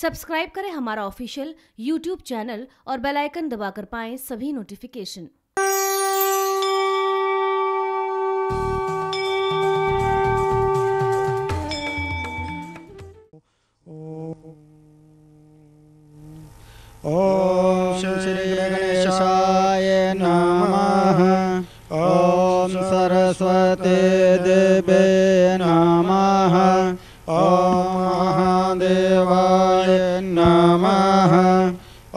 Subscribe करें हमारा official YouTube channel और बेल आइकन दबाकर पाएं सभी नोटिफिकेशन। ओम श्री गणेशाय नमः। ओम सरस्वती देवे नमः। ओम महादेवाय नमः।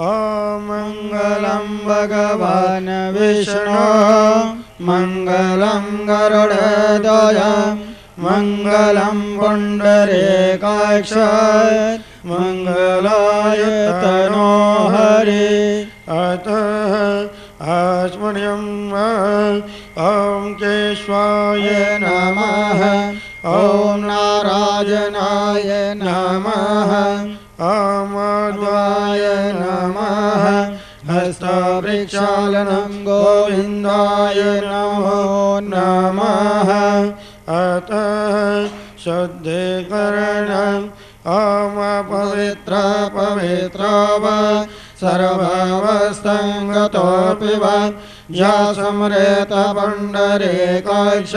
ओम मंगलम भगवान विष्णु, मंगलम गरुड़ध्वज, मंगलम पुंडरीकाक्ष, मंगलाय तनो हरे। अतः आत्मन्यम ओम केशवाय नमः। ओम नारायणाय नमः। ओम माधवाय नमः। हस्तप्रक्षालनं गोविंदाय नमो नमः। अतः शुद्धीकरणं ओम पवित्र पवित्र सर्वावस्थंगतो पिबा समृत पुंडरीकाक्ष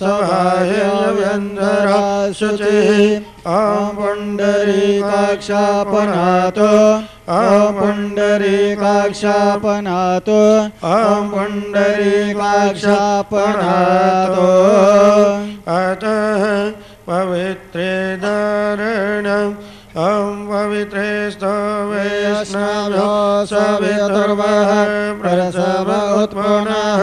सहाय व्यंधरा शुचि। ओम पुंडरीकाक्षापनातो, ओम पुंडरीकाक्षापनातो, ओम पुंडरीकाक्षापनातो। अतः पवित्रे दारणं ओम पवित्रे स्तवे स्नाभ्यो सवितुर्वः प्रसव उत्पुनः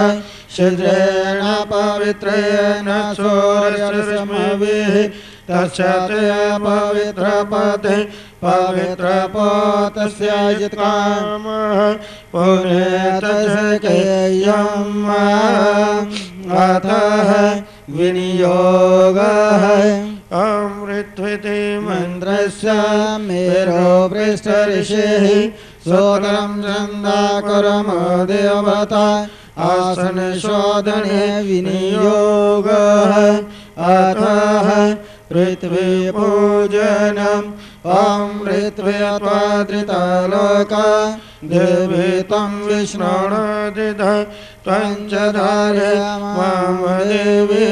शिद्रेण पवित्रेण सूर्यरश्मिभिः तच्छत्य पवित्रपते पवित्रपतस्य जितकामः पुण्यतस्य केयम्। अतः विनियोगः अमृतविति मंत्रस्य मेरो पृष्ठ ऋषिः सोदरं चंदाकुरम देवता आसन शोधने विनियोगः। अतः पृथ्वी पूजनम् अमृतव्यत्वादृतालोका देवीतं विष्णुरादित त्वंचधारे मम देवी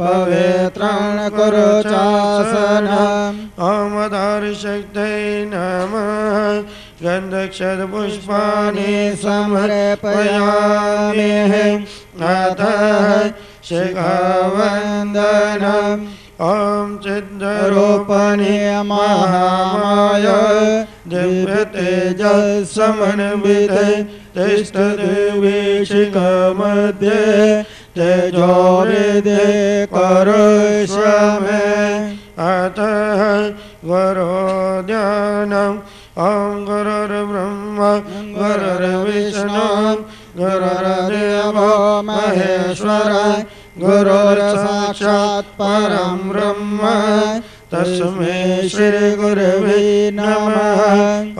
पवित्रं कुरु चासनम्। ओम आधारशक्त्यै नमः। गन्धक्षतपुष्पाणि समर्पयामि। अतः शिखावन्दनम् ओम चिद्रूपणे महामाय दिव्य तेजस्समन्विते तिष्ठ देवी शिखामध्ये तेजोरिदे करोष्यामि। अतः वरोध्यानम् ओम गुरुर्ब्रह्मा गुरुर्विष्णु गुरुर्देवो महेश्वराय गुरुर्साक्षात् परं ब्रह्म तस्मै श्री गुरवे नमः।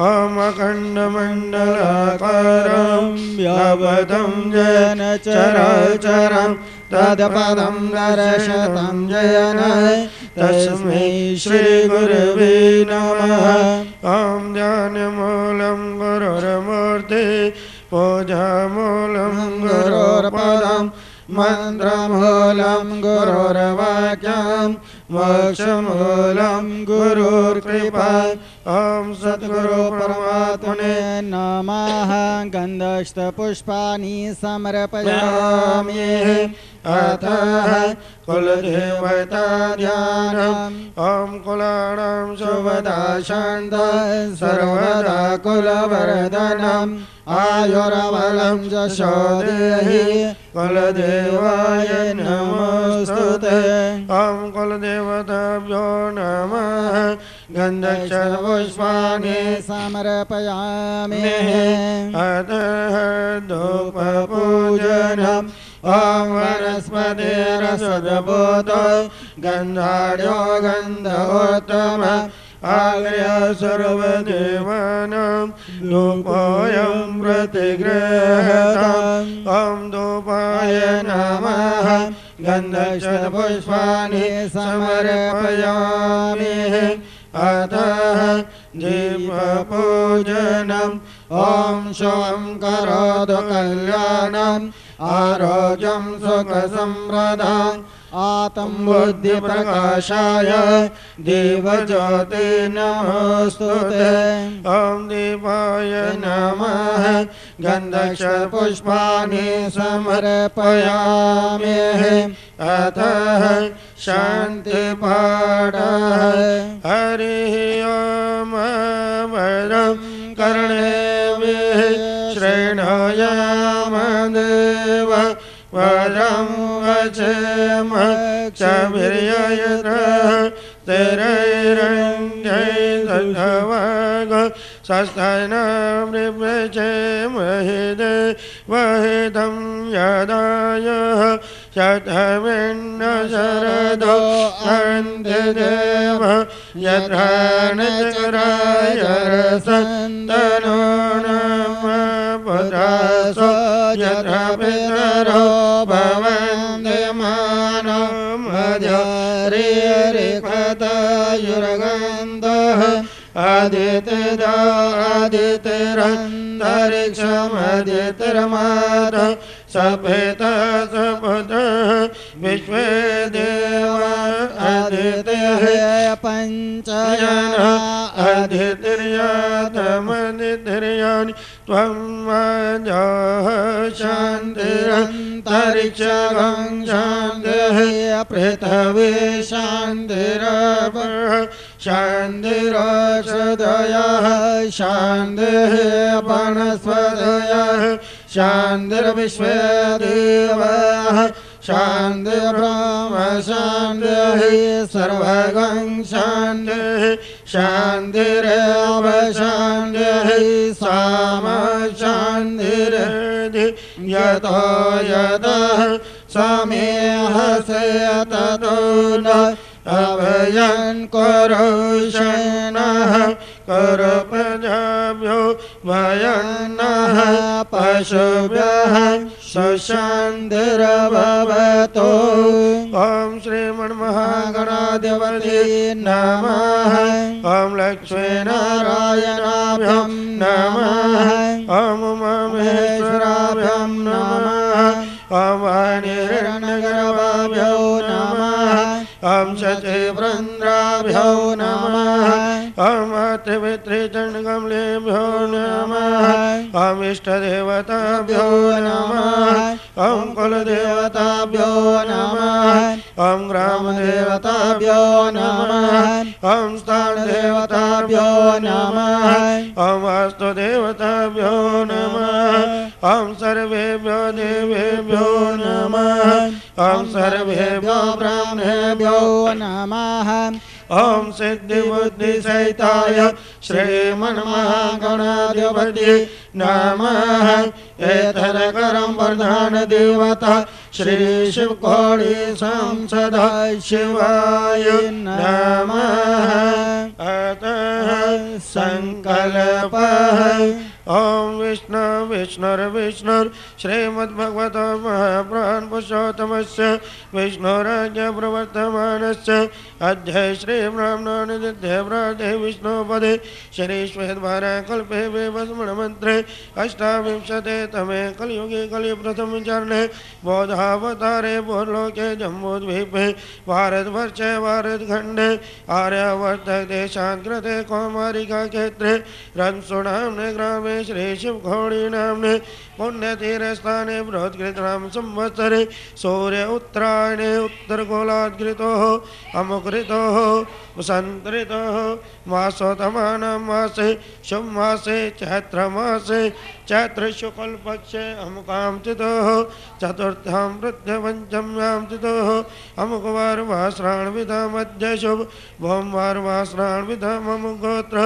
ओम अखण्डमण्डलाकारं व्याप्तं येन चराचरं तत्पदं दर्शतं येन तस्मै श्री गुरवे नमः। ओम ध्यानमूलं गुरुर्मूर्तिः पूजामूलं गुरुर्पदम् मंत्रमूलं गुरुर्वाक्यं मोक्षमूलं गुरुर्कृपा। ओम सद्गुरु परमात्मने नमः। गन्धक्षतपुष्पाणि समर्पयामि। अतः कुलदेवता ध्यानम् ओम कुलानां शुभदा शान्तं सर्वदा कुलवर्धनम् आयुरबलं यशो देहि कुलदेवाय नमोस्तुते। ओम कुलदेवताभ्यो नमः। गन्धक्षतपुष्पाणि समर्पयामि। अतः धूपपूजनम् ओम वनस्पतिरसद्भूतो गन्धाढ्यो गन्धोत्तमः आग्र्य सर्वदेवानां धूपोऽयं प्रतिगृह्यताम्। ॐ धूपाय नमः। गन्धक्षतपुष्पाणि समर्पयामि। अतः दीपपूजनम् ओम शोम करोतु कल्याणम् आरोग्यं सुख समृद्धम् आत्मबुद्धि प्रकाशाय दीपज्योति नमोस्तुते। ओम दीपाय नमः। गन्धक्षर पुष्पाणि समर्पयामि। अतः शांति पाठ। हरिः ओम वरं कर्णे श्रेणयाम देव वरं वचम क्षभिर्यैरत्रैरञ्जयसन्धवाग सस्तनमृपचेमहिदे वहिदं यदायः शतमिन्न शरदो अन्धदेव यत्राणचरायरसन्दनो नमपदासो यत्रा पितरो भवन्ति मानो मध्यरिरिकतयुर्गन्धः आदित्यो आदित्यरन्तरिक्षमदित्यर्माद सभेता सभुतः विश्वे देवा आदित्यः पञ्चजना आदित्यर्यातमदित्यर्याणि त्वं मजः शान्तिरन्तरिक्षं शान्तिः पृथिवी शान्तिरवः शान्तिरषधयः शान्तिः वनस्पतयः शान्तिर्विश्वदेवः शान्तिर्ब्रह्म शान्तिः सर्वगं शान्तिः शान्तिरेव शान्तिः साम शान्तिरेधि यतो यतः समेह से ततो न अभयं करुषणः करपजाभ्यो भयन्नः पशुभ्यः सुशान्तिर्भवतु। ओम श्रीमन्महागणाधिपतये नमः। ओम लक्ष्मीनारायणाभ्यां नमः। ओम उमामहेश्वराभ्यां नमः। ओम वाणीर्नगरभाभ्यो नमः। ओम शचीवृन्द्राभ्यो नमः। ओम अत्रिवित्रिचण्डकमलेभ्यो नमः। ओम इष्टदेवताभ्यो नमः। ओम कुलदेवताभ्यो नमः। ओम ग्रामदेवताभ्यो नमः। ओम स्थानदेवताभ्यो नमः। ओम वास्तुदेवताभ्यो नमः। ओम सर्वेभ्यो देवेभ्यो नमः। ओम सर्वेभ्यो ब्राह्मणेभ्यो नमः। ओम सिद्धिबुद्धिसहिताय श्रीमन्महागणाधिपतये नमः। एतत्करं प्रधानदेवता श्रीशिवकोटि संसदा शिवाय नमः। अतः संकल्पः। ओम विष्णु विष्णुर्विष्णुर् श्रीमद्भगवतो महापुरुषोत्तमस्य विष्णुराज्ञ प्रवर्तमानस्य अद्य श्रीब्राह्मणोऽनुदिते विष्णुपदे श्रीश्वेतभाराकल्पे वेवस्मणमन्त्रे अष्टाविंशते तमे कलियुगे कलिप्रथमचरणे बोधावतारे भूलोके जम्बूद्वीपे भारतवर्षे भारतखण्डे आर्यावर्तदेशान्तर्गते कौमारिकाक्षेत्रे रंसुनाम्ने ग्रामे श्री शिवघोड़ी नामने पुण्यतीरस्थाने बृहत्कृतनाम संवत्सरे सूर्य उत्तरायणे उत्तरगोलाद्घृतोः अमुघृतोः वसन्तऋतोः मासोतमानां मासे शुभमासे चैत्रमासे चैत्रशुक्लपक्षे अमुकां तिथोः चतुर्थां वृद्ध्य पञ्चम्यां तिथोः अमुकवारः श्रावणविधामध्य शुभ भौमवारः श्रावणविधाम अमुकगोत्र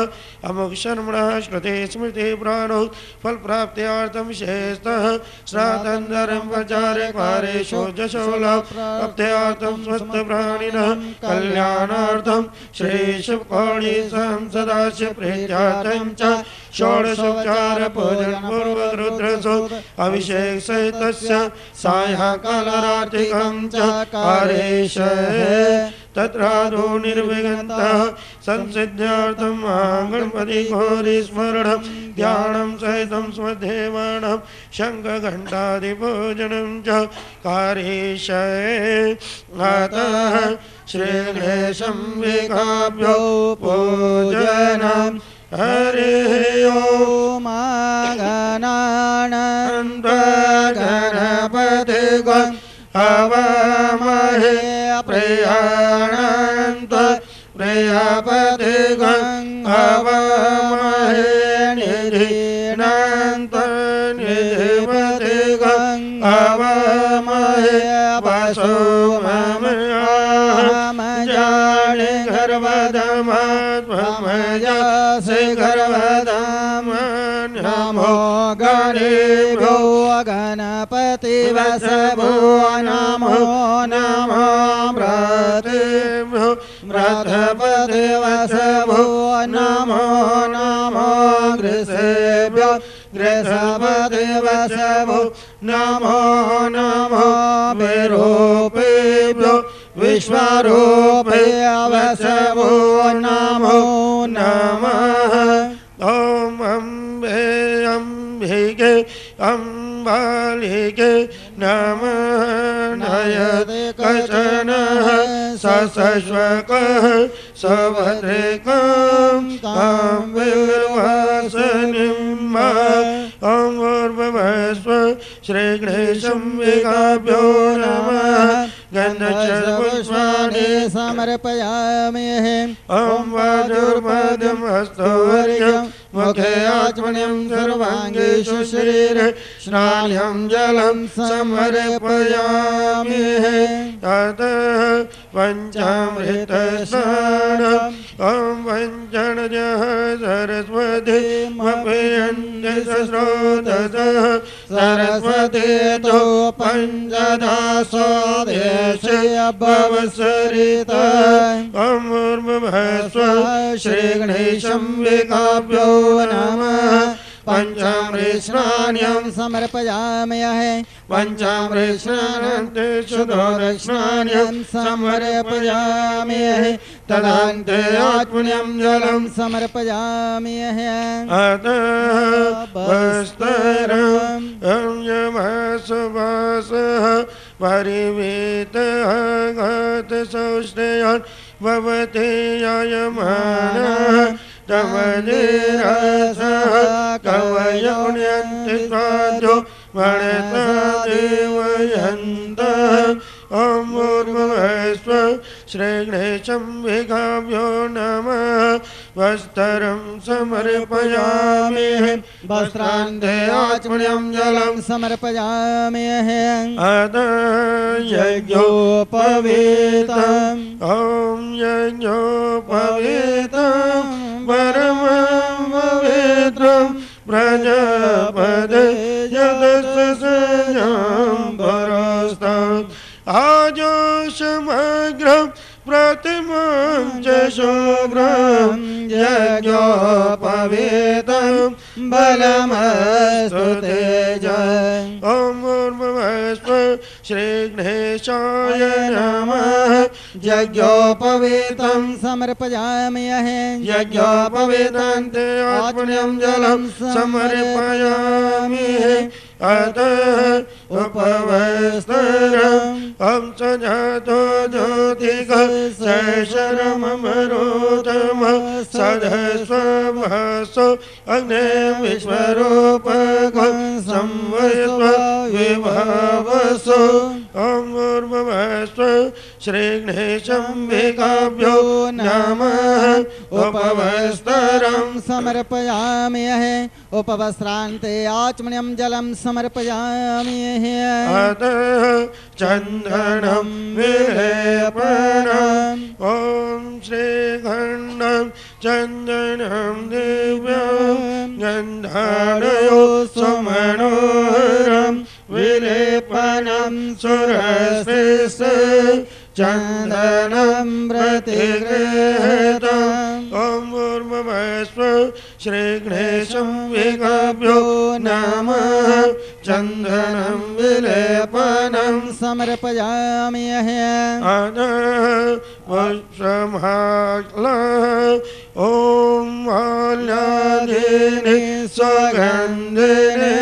अमुकशर्मणः श्रुते स्मृते प्राणो फलप्राप्त्यर्थं विशेषतः श्राद्धं प्रचारे पारेषु जशोला प्राप्त्यर्थं स्वस्थ प्राणिनः कल्याणार्थं श्रीशिवकोटि संसदास्य प्रीत्यर्थं च षोडशोपचार पूजन पूर्वरुद्रसु अभिषेक सहितस्य सायंकालरात्रिकं च करिष्ये। तत्रादो निर्विघ्नतः संसिद्ध्यर्थं महागणपति गौरी स्मरणं ध्यानं सहितं स्वदेवानां शङ्खघण्टादिभोजनं च करिष्ये अतः श्रीगणेशं विकाभ्यो पूजनं हरिः ॐ गणानन्द गणपते हवामहे प्रियानन्द प्रियापते हवामहे निधिनन्द निधिपते हवामहे वसुमम जाने गर्भदमात्मजा से गर्भदम नमो गणेभ्यो गणपति वसवो नमो नमो व्रतेभ्यो व्रतपति वसवो नमो नमो गृहेभ्यो गृहपति वसवो नमो नमो विरूपेभ्यो विश्वरूपेभ्य वसवो नमो नमः ॐ अम्बे अम्बिके अम्बालिके नमः नयते कशनः सशश्वकः सभद्रिकं तां विर्वासनिं ॐ भूर्भुवस्व श्रीगणेशं विकाभ्यो नमः गन्धचर्पुष्पाणि समर्पयामि ॐ वाजुर्मध्यं हस्तवर्यं मुखे आचमनीं सर्वाङ्गेषु शरीरे स्नानं जलं समर्पयामि अतः पञ्चामृतस्नानं ॐ पञ्चनजः सरस्वतीमभियन्यसस्रोतसः सरस्वतीतो पञ्चदासोदेशभवसरिता ॐ भूर्भुवस्व श्रीगणेशं विकाभ्यो नमः पंचामृतस्नानं समर्पयामि पंचामृतस्नानान्ते शुद्धोदकस्नानं समर्पयामि तदान्ते आत्मन्यं जलं समर्पयामि अतः वस्त्रं यमसवासः परिवेतः गतसौष्ठयन् भवति ययमानः तवनिरसः कवयोन्यन्ति स्वादो वणतादेवयन्तः ॐ भूर्भुवस्व श्रीगणेशं विकाभ्यो नमः वस्त्रं समर्पयामि वस्त्रान्ते आचमनीं जलं समर्पयामि अतः यज्ञोपवीतं ॐ यज्ञोपवीतं परमं पवित्रं प्रजापदे यदस्य संयम्बरस्तात् आजो समग्रं प्रतिमं च शुभ्रं यज्ञोपवीतं बलमस्तु तेजः ॐ भूर्भुवस्व श्रीगणेशाय नमः यज्ञोपवीतं समर्पयामि यज्ञोपवीतान्ते आत्मन्यं जलं समर्पयामि अतः उपवस्त्रं अं सजातो ज्योतिकं शैशरममरोदमं सदस्वभासो अग्निं विश्वरूपकं संवयस्व विभावसो ॐ भूर्भुवस्व श्रीगणेशं विकाभ्यो नमः उपवस्त्रं समर्पयामि उपवस्त्रान्ते आचमनीं जलं समर्पयामि अतः चन्दनं विलेपनं ॐ श्रीगन्धं चन्दनं दिव्यं गन्धारयो सुमनोहरं विलेपनं सुरश्रेष्ठं चन्दनं प्रतिगृहीतं ॐ भूर्भुवस्व श्रीगणेशं विकाभ्यो नमः चन्दनं विलेपनं समर्पयामि अतः वसभाला ओम माल्यादिने स्वगंधिने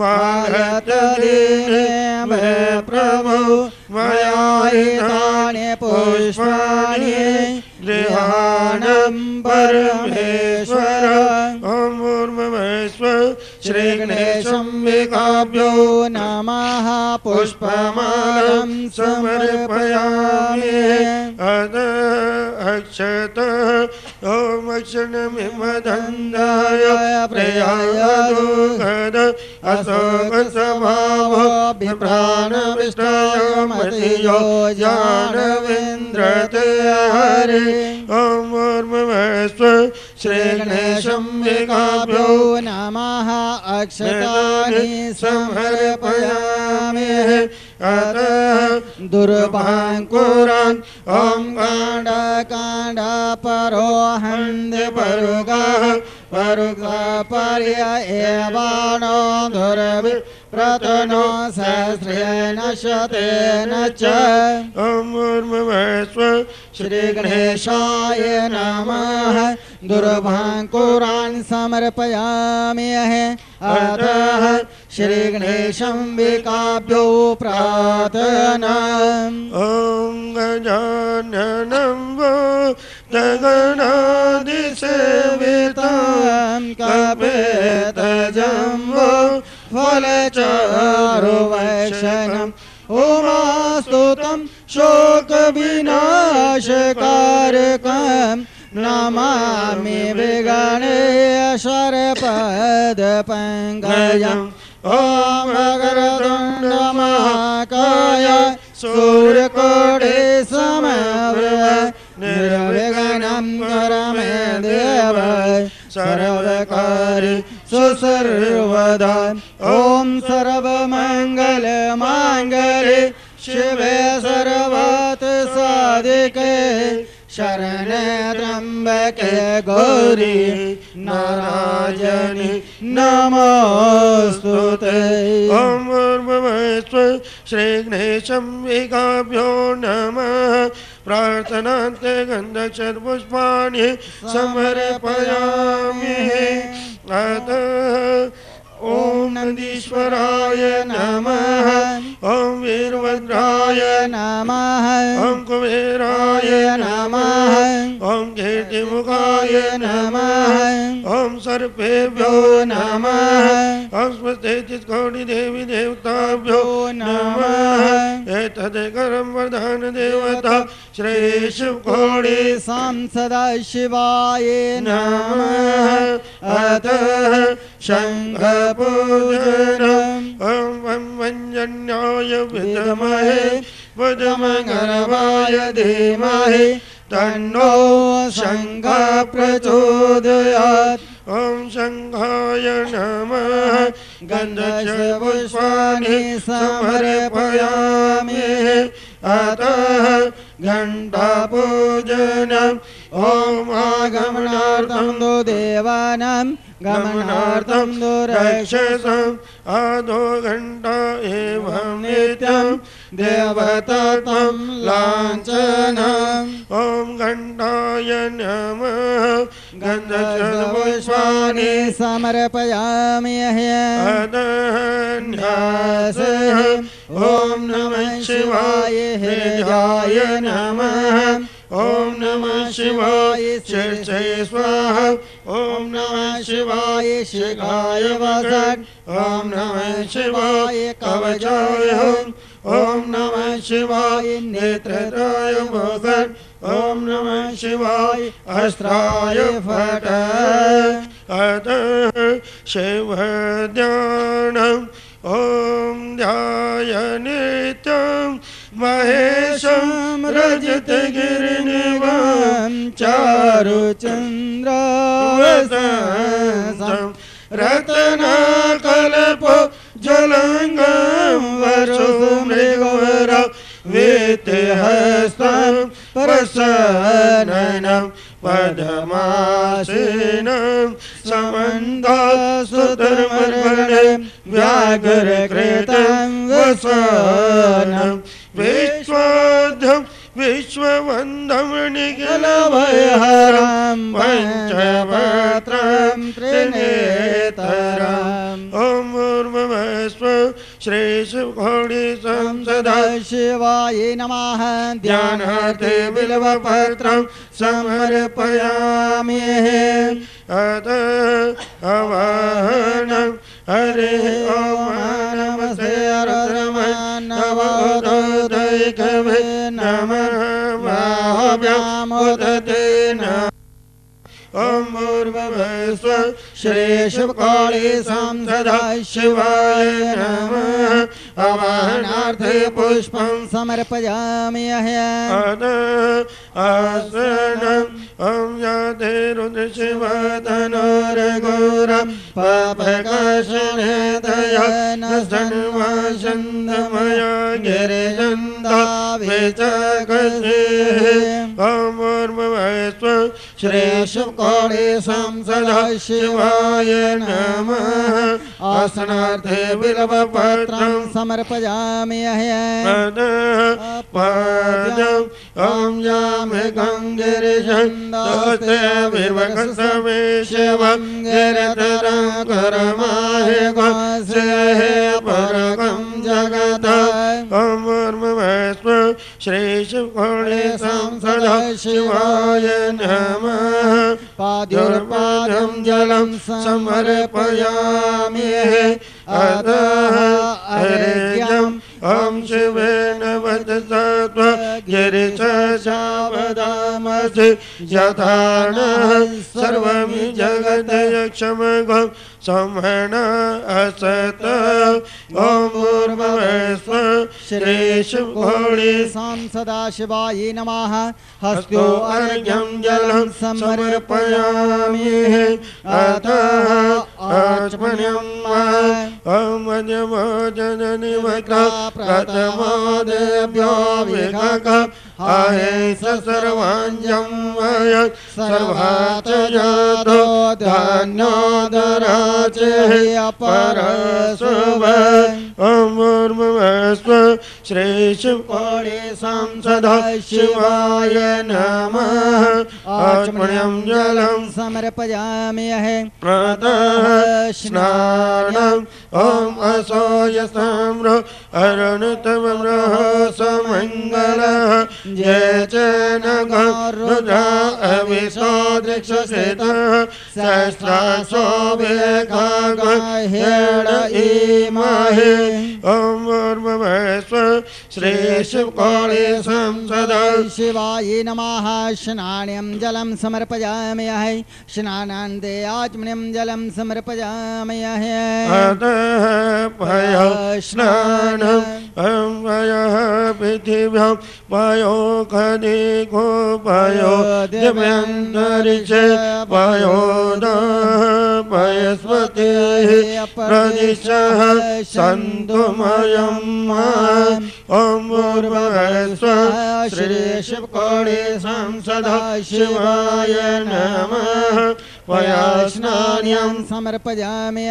मालतदिने मे प्रभो मयाहितानि पुष्पाणि गृहाणं परमेश्वर श्रीगणेशं विकाभ्यो नमः पुष्पमालं समर्पयामि अक्षतः ॐ अक्षणमिमदन्धाय प्रयायादुखद अशोकसभाव विप्राणविष्टाय मतियो जानविन्द्रते हरे ॐ ऊर्मवस्व श्रीगणेशं विकाभ्यो नमः अक्षतानि समर्पयामि अतः दुर्भांकुरान् ॐ काण्डकाण्डा परो हन्ति परुगाः परुगापर्य एवानो दुर्वि प्रतनो सहस्रेण शतेन च ॐ ऊर्मवस्व श्रीगणेशाय नमः दुर्भांकुरान् समर्पयामि अतः श्रीगणेशं विकाभ्यो प्रार्थनाम् ॐ गजाननं वो जगन्नादिसेवितं कपेतजं वो फलचारुवैशनं उमास्तुतं शोकविनाशकारकम् नमामि विघ्नेश्वरपदपङ्कजं ॐ अग्रदण्डमहाकाय सूर्यकोटिसमप्रभ निर्विघ्नं कुरमे देव सर्वकार्ये सुसर्वदा ॐ सर्वमङ्गलमाङ्गल्ये शिवे सर्वार्थ साधिके शरणे त्र्यम्बके गौरी नारायणी नमोस्तुते ॐ ऊर्मवस्व श्रीगणेशं विकाभ्यो नमः प्रार्थनान्ते गन्धक्षर्पुष्पाणि समर्पयामि अतः ॐ नन्दीश्वराय नमः ॐ वीरभद्राय नमः ॐ कुबेराय नमः ॐ कीर्तिमुखाय नमः ॐ सर्पेभ्यो नमः ॐ स्वस्तिष्ठकोटिदेवी देवताभ्यो नमः एतदेकं वरदान देवता श्री शिवकोटि सदाशिवाय नमः अतः शङ्ख पूजनं ॐ वञ्जन्याय विद्महे भुजमङ्गलवाय धीमहि तन्नो शङ्खः प्रचोदयात् ॐ शङ्खाय नमः गन्धक्षपुष्पाणि समर्पयामि अतः घण्टापूजनम् ॐ आगमनार्थं तु देवानां गमनार्थं तु रक्षसम् आदो घण्टा एवं नित्यं देवतां लाञ्छनम् ॐ घण्टाय नमः गन्धक्षपुष्पाणि समर्पयामि अदन्यासः ॐ नमः शिवाय हृदयाय नमः ॐ नमः शिवाय शिरसे स्वाहा ॐ नमः शिवाय शिखाय वक्त्रं ॐ नमः शिवाय कवचाय हुं ॐ नमः शिवाय नेत्रत्राय मोदनं ॐ नमः शिवाय अस्त्राय फटं अतः शिवध्यानं ॐ ध्यायनित्यं महेशं रजतगिरिनिभं चारुचन्द्रवसंसं रत्नाकल्पजलङ्गं वसुमृगवरं वीतहस्तं प्रसन्नं पद्मासनं समन्धासुधर्मर्वणे व्याघ्रकृतं वसनं विश्वाद्यं विश्व बंधम निखिल भय हरम पंचपात्रम त्रिनेत्रम ओम भूर्भुवस्व श्रीशिवगौरी सदा शिवाय नमः। ध्यानार्थे बिल्वपत्रं समर्पयामि अतः आवाहनं हरे ओम नमस्ते अरद्रमः नवोदयकवे नमः वाभ्यामुदते नमः। ओम पूर्वभस्व श्री शिवकाली सदा शिवाय नमः। आवाहनार्थे पुष्पं समर्पयामि आसनम् ओम याते रुद्र शिवधनुर्घोरं पापकर्षणे दयानन्दमया गिरिजन्दा विचक्षणे। ओम पूर्वभस्व श्री शिवकाली सदा शिवाय नमः। आसनार्थे बिल्वपत्रं समर्पयामि पादम् ओम यामि गंगिरिशन्दास्ते विवक्षसवेशवं गिरिधरं करमाहे गंसेहे परकं जगतः। ओम पूर्वभस्व श्री शिवगौरी सदा शिवाय नमः। पादुर्पादं जलं समर्पयामि अतः अर्घ्यम्। ओम शिवे नवदत्त्व गिरिशावदामसि यथानः सर्वमि जगदयक्षमगो संहन असत। ओम पूर्वभस्व श्री शिवगौरी सदा शिवाय नमः। हस्तो अर्घ्यं जलं समर्पयामि अतः आचमन्यं। ओम जननि वक्रा प्रथमोदेभ्यो विघकः आये सर्वाञ्जं वयः सर्वाचयातो धान्योदराचेहि अपरशुभः। ओम पूर्वभस्व श्री शिवगौरी सदा शिवाय नमः। आचमनीयं जलं समर्पयामि प्रातः स्नानम्। ओम असोयसाम्र अरुणतमब्रहसमङ्गलः जय चनगरुद्रा अविशोदृक्षसितः सहस्राशोभिर्गगहेण ईमहे। ओम पूर्वभस्व श्री शिवगौरी सदा शिवाय नमः। स्नानं जलं समर्पयामि स्नानान्ते आचमनीयं जलं समर्पयामि अतः स्नानं पृथिव्यां पयो खनिको पयो दिव्यन्तरिक्षे पयो पयस्पतिः प्रदिशः सन्तुमयं। ओम पूर्वभस्व श्री शिवगौरी सदा शिवाय नमः। पयास्नान्यं समर्पयामि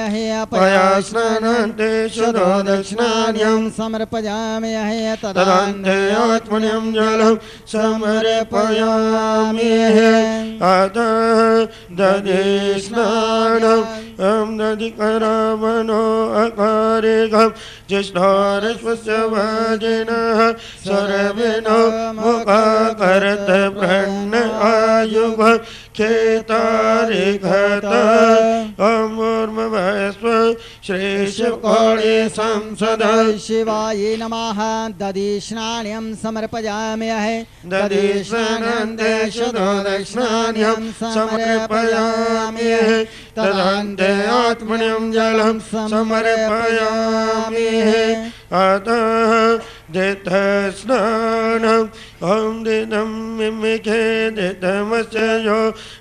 पयास्नानान्ते शुद्धो दक्षिणान्यं समर्पयामि तदान्ते आचमनीयं जलं समर्पयामि अतः दधिस्नानं दधिकरावणो अकारिकं जिष्णोरश्वस्य वाजिनः सर्विणो मुखाकरत प्रण आयुग खेतारि घता। ओम पूर्वभस्व श्री शिवगौरी सदा शिवाय नमः। दधिस्नानं समर्पयामि दधिस्नानान्ते शुद्धो दक्षिणान्यं समर्पयामि तदान्ते आचमनीयं जलं समर्पयामि अतः दैत्यस्नानम्। ओम दिदं मिमिखे दिदमस्यो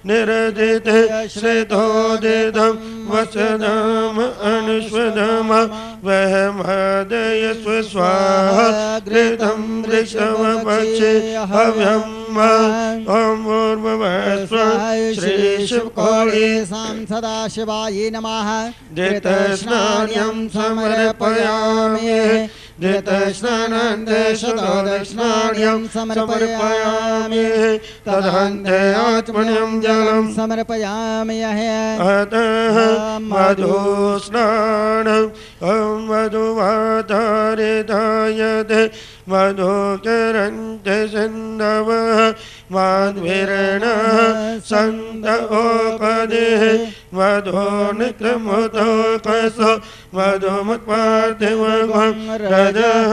निरदिते श्रेतो दिदं वसदम अनुष्वदम वह महदयस्व स्वाहा घृतं ऋषभ पक्षे हव्यं। ओम पूर्वभस्व श्री शिवगौरी सदा शिवाय नमः। दैत्यस्नानं समर्पयामि दक्षिणाण्यं समर्पयामि तदहन्ते आत्मन्यं जलं समर्पयामि अतः मधुस्नानं मधुवातरिधायते मधुकरन्ते सिन्धवः मध्वीरेण सन्दोपदेः मधुनिक्रमुदोकसो मधुमुत्पार्थिवं रजः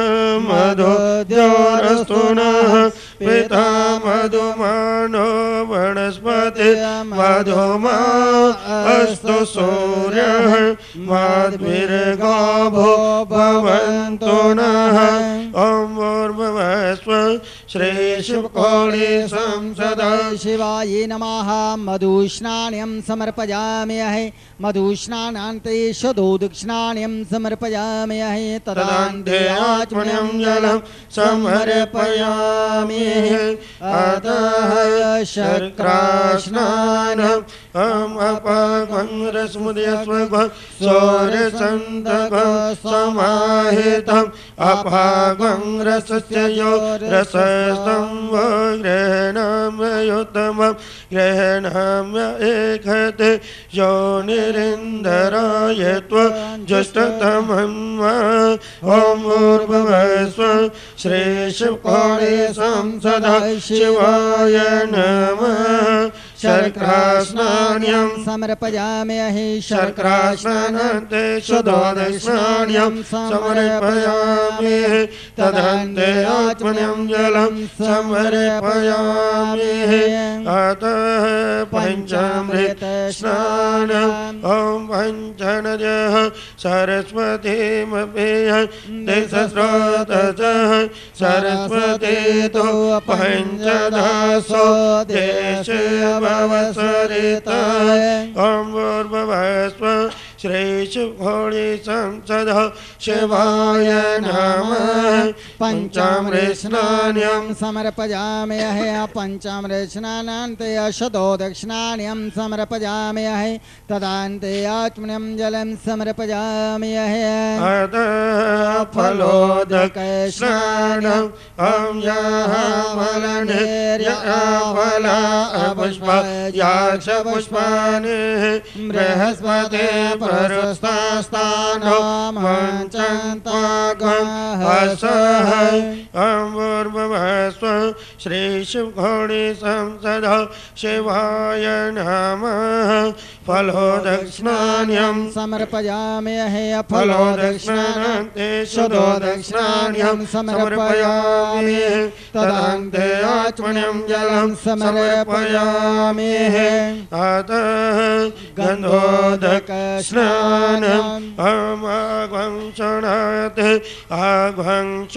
मधुद्योरस्तुनः पिता मधुमानो वनस्पतिः मधुमा अस्तु सूर्यः मध्वीर्गो भवन्तु नः ॐ भूर्भुवस्व श्रीशिवकोलि सदा शिवाय नमः। मधुस्नानं समर्पयामि मधुस्नानान्ते शोधोदकस्नानं समर्पयामि तदान्ते आत्मन्यं जलं समर्पयामि अतः शर्करास्नानं अपागमरस्मुदयस्वभं सौरसंतकं समाहितं अपागमरस्य यो रसस्तम्भं ग्रहणमयुतमं ग्रहणम्य एकते यो निरिन्धराय त्वा ज्येष्ठतमं ॐ भूर्भुवस्व श्रीशिवकोलि सदा शिवाय नमः। शर्करास्नानं समर्पयामि शर्करास्नानान्ते शोधोदकस्नानं समर्पयामि तदन्ते आत्मन्यं जलं समर्पयामि अतः पञ्चामृतस्नानं ॐ पञ्चनजः सरस्वतीमपि दशस्रोतजः सरस्वती तु पञ्चदासो देशे वसरिता ॐ भूर्भुवस्व श्रीशिवकोलि सदा शिवाय नमः। पञ्चामृतस्नानं समर्पयामि पञ्चामृतस्नानान्ते शोधोदकस्नानं समर्पयामि तदान्ते आत्मन्यं जलं समर्पयामि अतः फलोदकस्नानं पुष्पानि बृहस्पते परस्तास्तानो मञ्चन्तागं असह ॐ भूर्भुवस्व श्रीशिवकोलि सदा शिवाय नमः। फलोदकस्नानं समर्पयामि फलोदकस्नानान्ते शोधोदकस्नानं समर्पयामि तदन्ते आत्मन्यं जलं समर्पयामि अतः गन्धोदकस्नानं अमाघं शणाते आघंश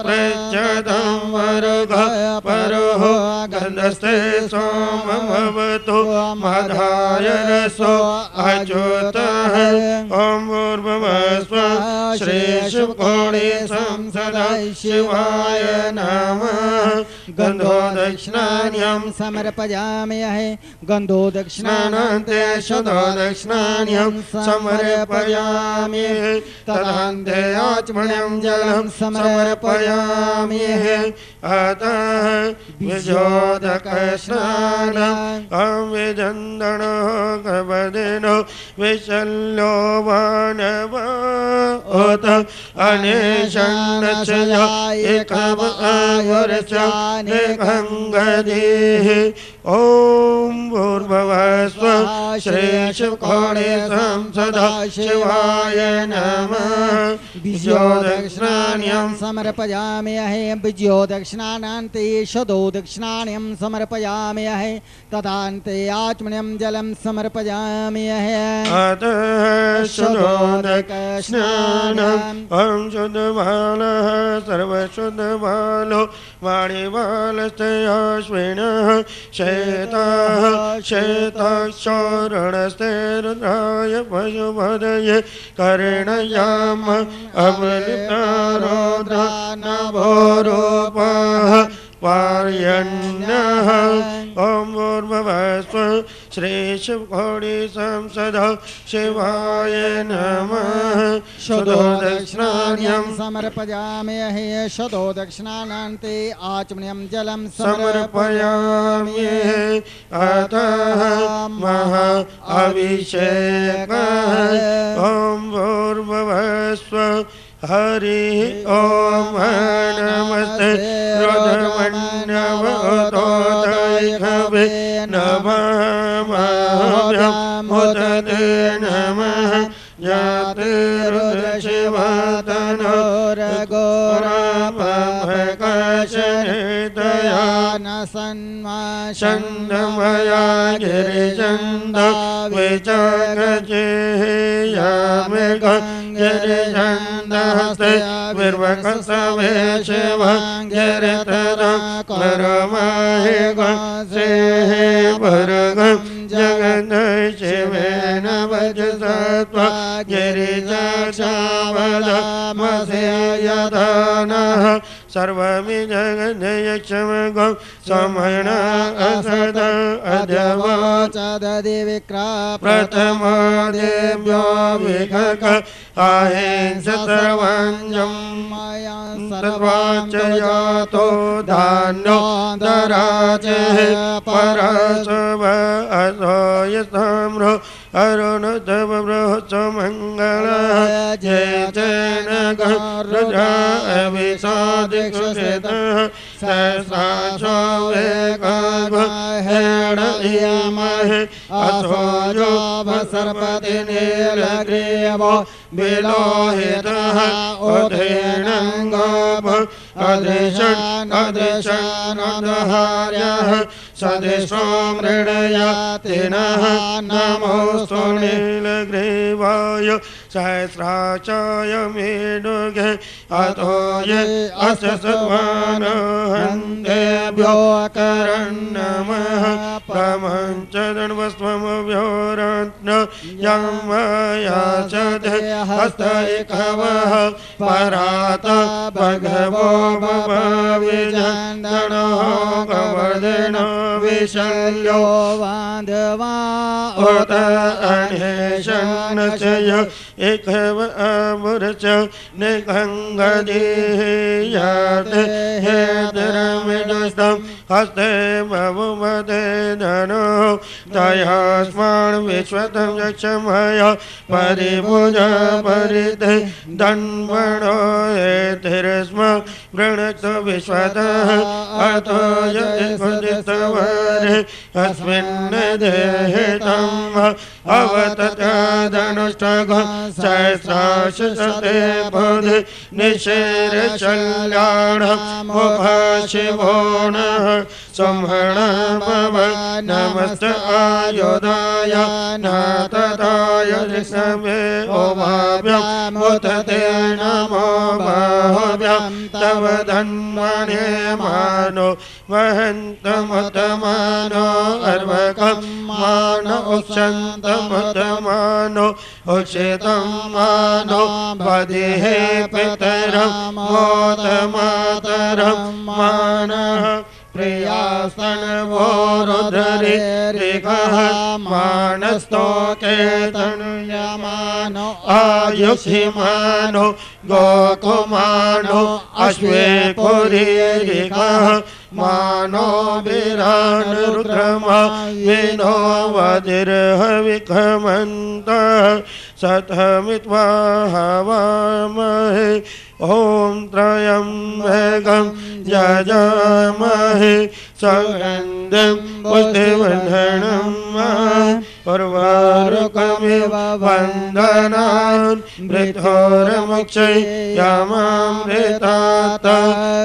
प्रज्जतं वरुघ परोः गन्धस्ते सोमं भवतु मधाय रसो अच्युतः ॐ भूर्भुवस्व श्रीशिवकोलि सदा शिवाय नमः। गन्धोदकस्नानं समर्पयामि गन्धोदकस्नानान्ते शोधोदकस्नानं समर्पयामि तदन्ते आत्मन्यं जलं समर्पयामि अतः बीजोदकस्नानं विजन्दनो गवदिनो विशल्यो वानव उत अनेशन्नचया एकव आयुर्चा निभङ्गदेः ॐ भूर्भुवस्व श्रीशिवकोलि सदा शिवाय नमः। बीजोदकस्नानं समर्पयामि बीजोदकस्नानान्ते शोधोदकस्नानं समर्पयामि तदान्ते आत्मन्यं जलं समर्पयामि अतः शोधोदकस्नानं ॐ शुद्धबालः सर्वशुद्धबालो वाणिबालस्तेऽश्विनः शेतः शेतक्षोरणस्ते रुद्राय पशुपदये कर्णयाम अवलिप्तारोद्रा नभोरूपः वार्यण्यः ॐ भूर्भुवस्व श्री शिवघोड़ी संसदो शिवाय नमः। शतो दक्षिणान्यं समर्पयामि अहं। शतो दक्षिणानान्ते आचमनीयं जलं समर्पयामि अतः महा अभिषेकाय। ॐ भूर्भुवः हरि ओम नमस्ते रुद्रमण्डवोदयवे नमः। मुदते नमः जाते रुद्रशिवातनोरगोरापभकशतया नसन्माशन्मया गिरिजन्दा विचकजेयामेक गिरिजन्दहस्ते विर्वकसवे शिवगिरितरं परमहे श्रीहे भरगं जगन्नाथ शिवेन वजसत्वा गिरिजाक्षावलमसेयदानः सर्वमि जगन्यक्षमगं समणा असद अद्यवाचददि विक्राम प्रथमो देव्यो विघक अहिंस सर्वञ्जं मया सर्वाचयातो धान्यो दराचेः परशुभ असोयसम्रो अरुणोद्भव बृहत्समङ्गलः जयजनगरुद्राविषादिक्षुषितः सहसाशोवेकाभहेणयमहे अथो योभसर्पति नीलग्रीवो विलोहितः उदेनङ्गभ अदृशन् अदृशनदहार्यः सदृशो मृडयातिनः नमोऽस्तु नीलग्रीवाय सहस्राक्षाय मेढुगे अतो ये अस्य सुमानो हन्तेभ्यो करन्नमः प्रमञ्चदन्वस्त्वमभ्योरत्न यं मयाचते हस्तैकवः परात भगवो मम विजन्दनो गवर्धनो विशल्यो बान्धवा उत अन्हेषणचय एकव अमुरच निखङ्गदीयाते हेदरमिदस्तं हस्ते मवमदे धनो दयास्मान् विश्वतं यक्षमय परिभुजा परिते दन्वणो एतिरस्म वृणत विश्वतः अतो यदितवरे अस्मिन् देहे तं अवततदनुष्ठग सहस्राशते बोधि निशेरशल्याणं उभाशिवो नः संहरणमव नमस्त आयोदाय नातदाय ऋषभे ओभाव्यं मुदते नमो बाहुव्यं तव धन्वने मानो वहन्तमुतमानो अर्वकं मानो उक्षन्तमुतमानो उक्षितं मानो वदिहे पितरं मोदमातरं मानः प्रियासन वोरुधरे रेखः मानस्तो केतनुयमानो आयुषिमानो गोकुमानो अश्वेपुरी रेखः मानो विरान रुद्रमा विनो वदिर्हविखमन्तः सतमित्वा हवामहे ॐ त्रयम्बकं यजामहे सगन्धं पुष्टिवर्धनं उर्वारुकमिव वन्दनान् मृत्योर्मुक्षयामामृतात्।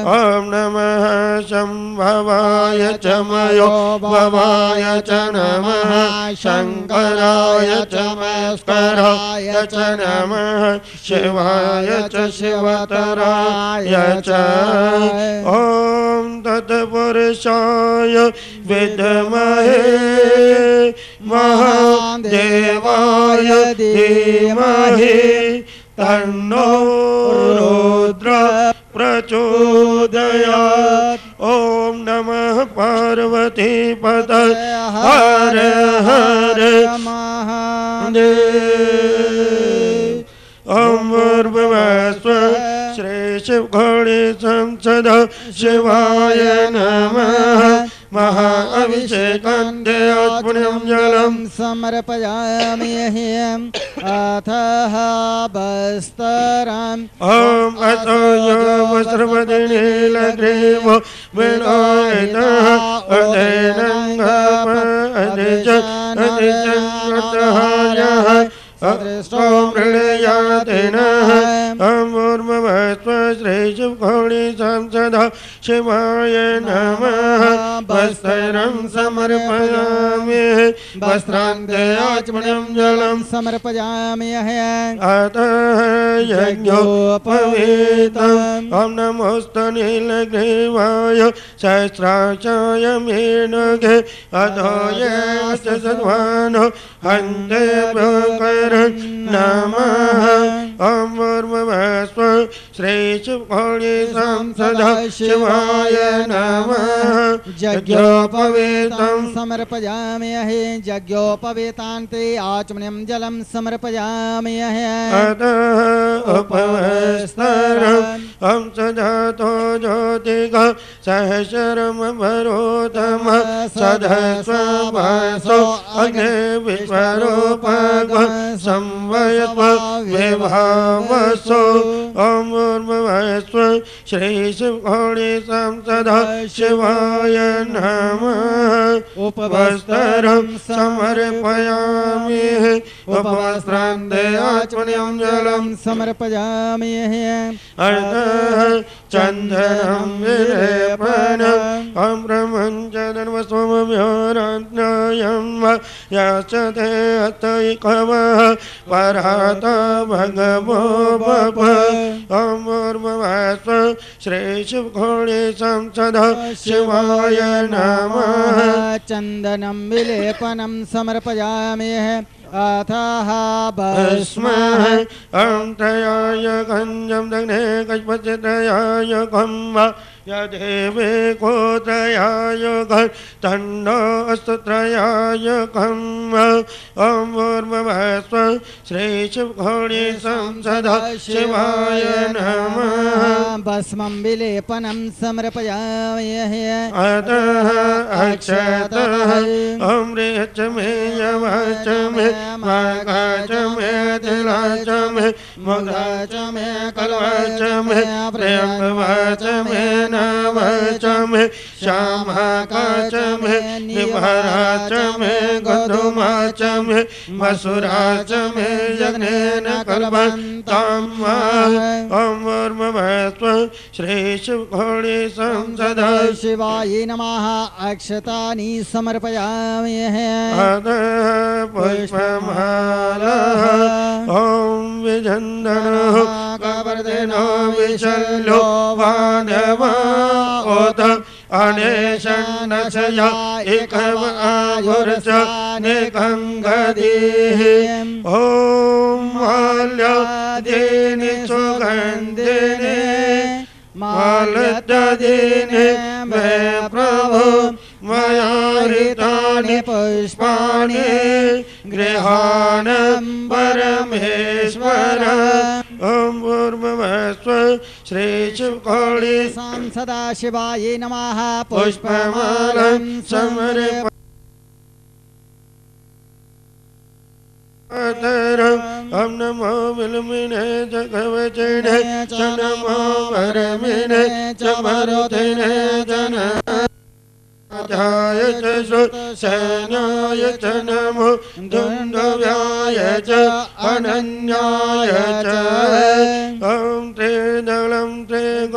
ॐ नमः शम्भवाय च मयो भवाय च नमः शङ्कराय च मस्कराय च नमः शिवाय च शिवतराय च। ॐ तत्पुरुषाय विद्महे महादेवाय धीमहि तन्नो रुद्रः प्रचोदयात्। ॐ नमः पार्वती पते हर हर महादेव। ओम भूर्भुवस्व श्रेष्ठ गणेश सदा शिवाय नमः। महाअभिषेकं देवं पुण्यं जलं समर्पयामि अह्यम् अथः वस्त्रम्। ॐ अथयो वस्त्रमदिनीलग्रीवो विलोहितः अदेनङ्गपदिजनदेनङ्गतहायः अदृष्टो मृळयातिनः। सदा शिवाय नमः। वस्त्रं समर्पयामि वस्त्रान्त्याचमनं जलं समर्पयामि अह्यम् अतः यज्ञोपवीतं। ॐ नमोऽस्तु नीलग्रीवाय सहस्राक्षाय मेनगे अधो यस्य सद्वानो वन्दे भगवन् नमः। ॐ भूर्भुवस्व श्रेष्ठगणेशं सदा शिवाय नमः। यज्ञोपवीतं समर्पयामि अह्यम् यज्ञोपवीतान्ते आचमनीयं जलं समर्पयामि अह्यम् अतः उपवस्त्रम्। ॐ सदातो ज्योतिः सहस्रं वरोतमः सदस्वभासो अग्ने विश्वरूपगः संवयव विभावसो। ॐ भूर्भुवस्व श्रेष्ठगणेशं सदा शिवाय नमः। उपवस्त्रं समर्पयामि उपवस्त्रान्त्याचमनीयं जलं समर्पयामि अह्यम् चन्दनं विलेपनम्। अम्रमञ्चदन्वस्वमभ्योरन्यायम् याचते अतैकवः पराता भगवो भव। ॐ भूर्भुवस्व श्रेष्ठगणेशं सदा शिवाय नमः। चन्दनं विलेपनं समर्पयामि अथः भस्मः। ॐ त्रयाय गन्धं दग्ने कश्यपस्य त्रयाय गम्वा यदेवे को त्रयाय तन्नो अस्तु त्रयाय गम्वा। ॐ भूर्भुवस्व श्रेष्ठगणेशं सदा शिवाय नमः। भस्मं विलेपनं समर्पयामि अह्यम् अतः अक्षतः। अम्रेचमे यवचमे मार्गचमे तिलचमे मुदचमे कलवचमे प्रेमवचमे नवचमे श्यामकचमे निभराचमे गधुमाचमे मसुराचमे यज्ञेन कल्पन्तं। ॐ भूर्भुवस्व श्रेष्ठगणेशं सदा शिवाय नमः। अक्षतानि समर्पयामि अह्यम्। ॐ विजन्दनो कवर्धनो विशल्यो वानवात अनेशन्नशया एकम आयुर्च निगंगदिः। ॐ माल्यादिनि सुगन्धिनि मालद्यदिनि मे प्रभो मयारितानि पुष्पाणि गृहाणं परमेश्वर। ॐ भूर्भुवस्व श्रेष्ठगणेशं सदा शिवाय नमः। पुष्पमालं समर्पयामि। ॐ नमो विलुम्बिने च कवचिने च नमो वरमिने च मरुधिने च नाथाय च सुरसेनाय च नमो दुन्दुभ्याय च अनन्याय च। ॐ त्रिदलं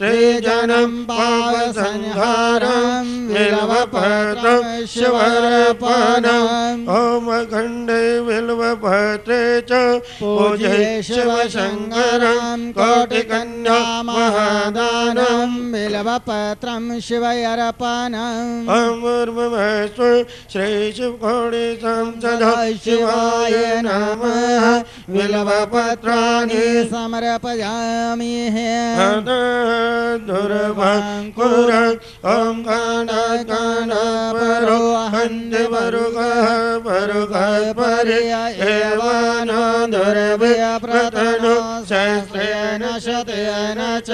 त्रिजनं पापसंहारं पत्रम शिवरपणम ओम खंडे बिल्वपत्रे च पूजे शिव शंकरं कोटिकन्या महादानम बिल्वपत्रम शिवरपणम अमृतमस्तु श्री शिवकोटि संसदा शिवाय नमः बिल्वपत्राणि समर्पयामि दुर्भाकुर ओम काना काना परो हंदे परुगा परे एवान दुर्भय प्रतनो सहस्रेण शतेन च